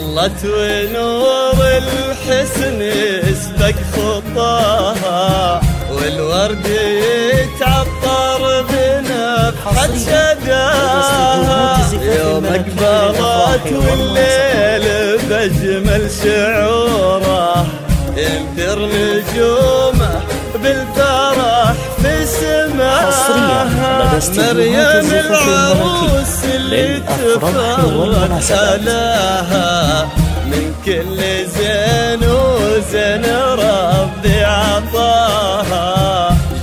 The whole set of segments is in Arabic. ظلت ونور الحسن يسبق خطاها، والورد يتعطر بنفحة شداها. يوم اقبضت والليل بجمل شعوره، ينثر نجومه بالفرح في سماها. مريم العروس اللي تفرح ألاها، من كل زين وزين ربي عطاها.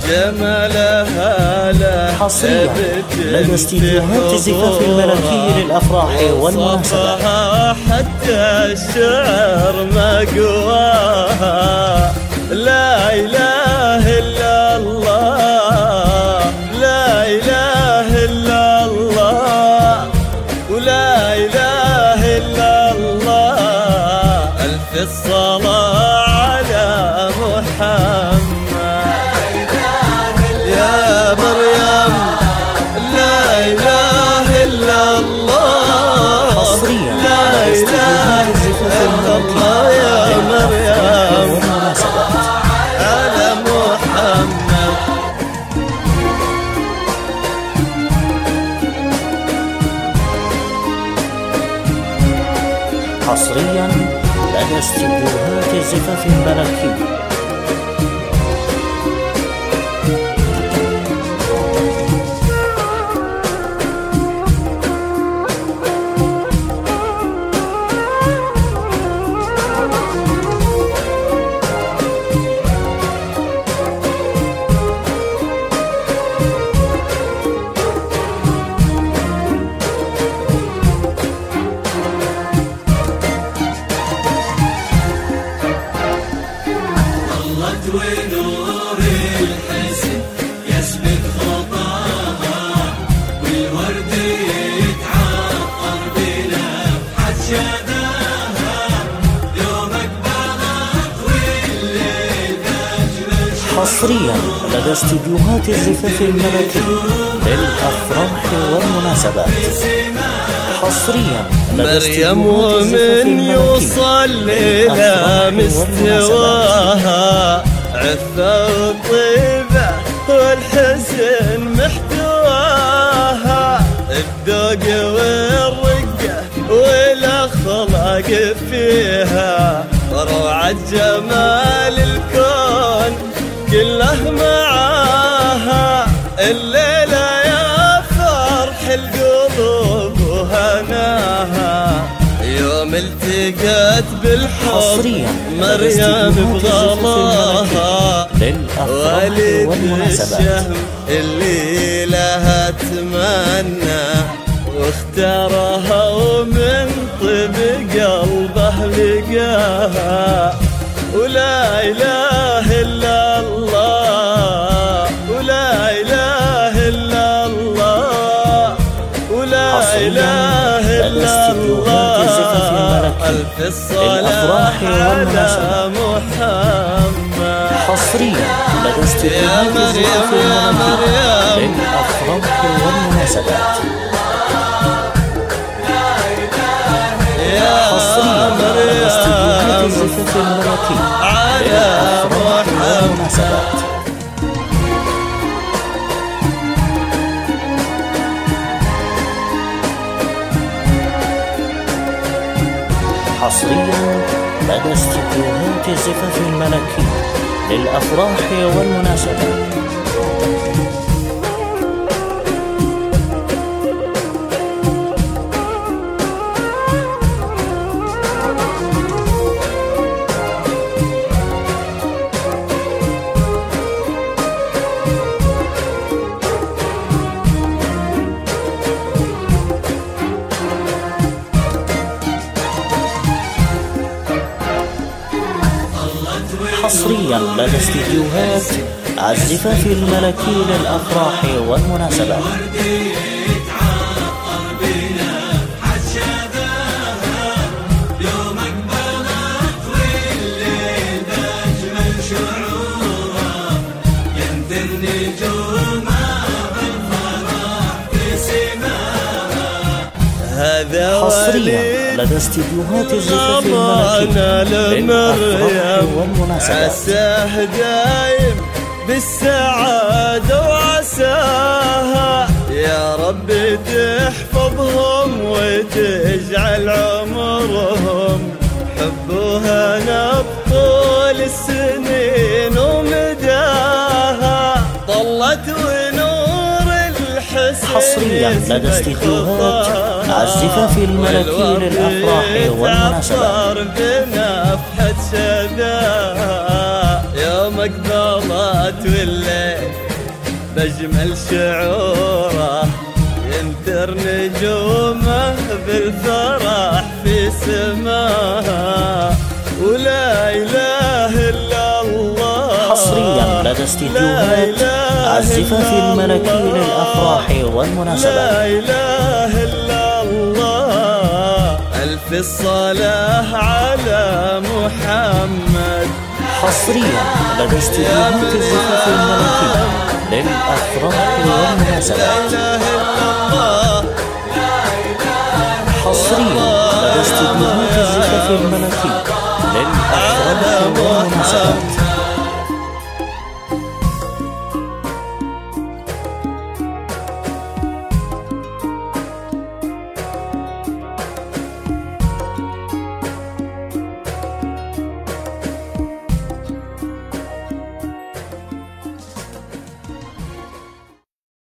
جمالها لا بتنتهي استديوهات زفاف المناخير للأفراح والمناسبات، حتى الشعر ما قواها. لا إله إلا الله، لا إله إلا الله، ولا إله إلا الله. ألف الصلاة على محمد. يا مريم لا إله إلا الله، لا إله إلا الله. يا مريم على محمد. حصريا لدى استديوهات زفاف المناخير. ونور الحسن يسبق خطاها، والورد يتعطر بنفحة شداها. يوم اقبضت والليل بأجمل شعرها. حصريا لدى استديوهات الزفاف الملكي للأفراح والمناسبات. حصريا مريم ومن يوصل لها مستواها، عفة وطيبة والحسن محتواها. الذوق والرقة والأخلاق فيها، روعة جمال الكون كله معاها. الليلة يا فرح القلوب وهناها، يوم التقت بالحب مريم بغلاها. والد الشهم اللي لها تمنى، واختارها ومن طيب قلبه لقاها. ولا إله إلا الله، ولا إله إلا الله، ولا إله إلا الله. ألف الصلاة على محمد. حصريا لدى استديوهات زفاف المناخير للأفراح والمناسبات. حصريا لدى استديوهات زفاف المناخير للأفراح والمناسبات. حصريا لدى استديوهات زفاف الملكي للأفراح والمناسبات. حصريا لدى استديوهات الزفاف الملكي للأفراح والمناسبات. حصريا لدى استديوهات الزفاف الملكي للأفراح والمناسبات. عساه دايم بالسعادة وعساها يا رب تحفظهم وتجعل عمرهم حبوها نبطول السنين ومداها طلت ونور الحسن. حصريا لدى استديوهات الزفاف الملكي للأفراح والمناسبات. بنفحة شذاها يومك ظلت والليل بجمل شعوره ينثر نجومه بالفرح في سماها ولا إله إلا الله. حصريا لدى استديوهات الزفاف الملكي للأفراح والمناسبات. لا إله إلا الله، ألف الصلاة على محمد. حصريا لدى استديوهات الزفاف الملكي للأفراح والمناسبات. حصريا لدى استديوهات الزفاف الملكي للأفراح والمناسبات.